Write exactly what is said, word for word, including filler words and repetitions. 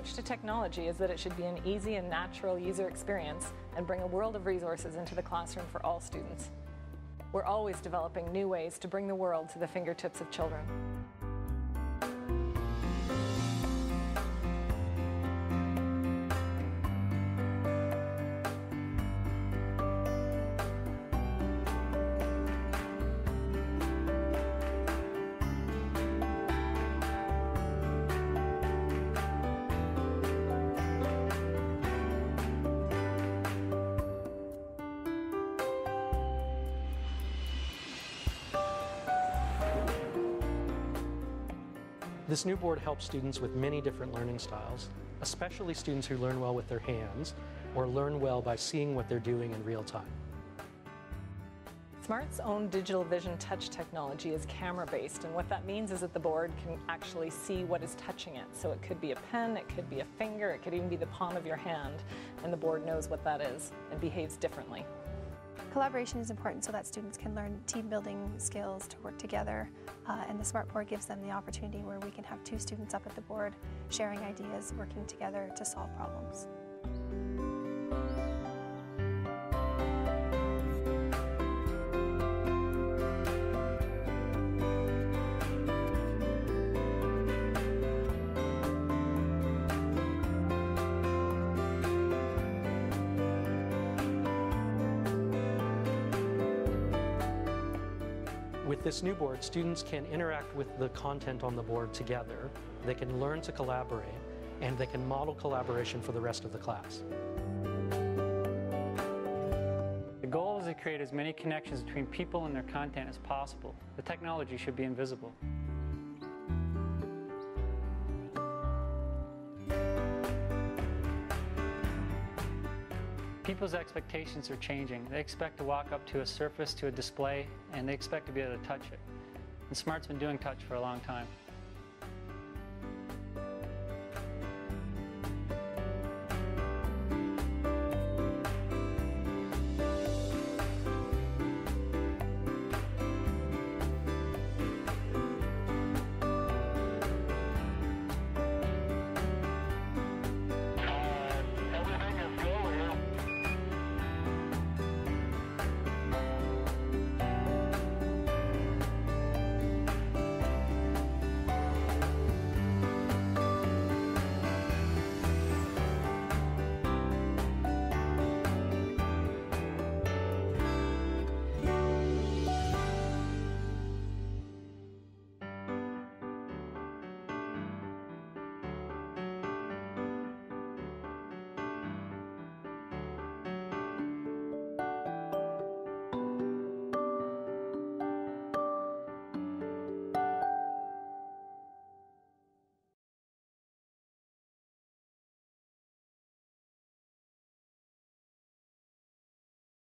approach to technology is that it should be an easy and natural user experience and bring a world of resources into the classroom for all students. We're always developing new ways to bring the world to the fingertips of children. This new board helps students with many different learning styles, especially students who learn well with their hands or learn well by seeing what they're doing in real time. SMART's own digital vision touch technology is camera-based, and what that means is that the board can actually see what is touching it. So it could be a pen, it could be a finger, it could even be the palm of your hand, and the board knows what that is and behaves differently. Collaboration is important so that students can learn team-building skills to work together, uh, and the SMART board gives them the opportunity where we can have two students up at the board sharing ideas, working together to solve problems. With this new board, students can interact with the content on the board together, they can learn to collaborate, and they can model collaboration for the rest of the class. The goal is to create as many connections between people and their content as possible. The technology should be invisible. People's expectations are changing. They expect to walk up to a surface, to a display, and they expect to be able to touch it. And SMART's been doing touch for a long time.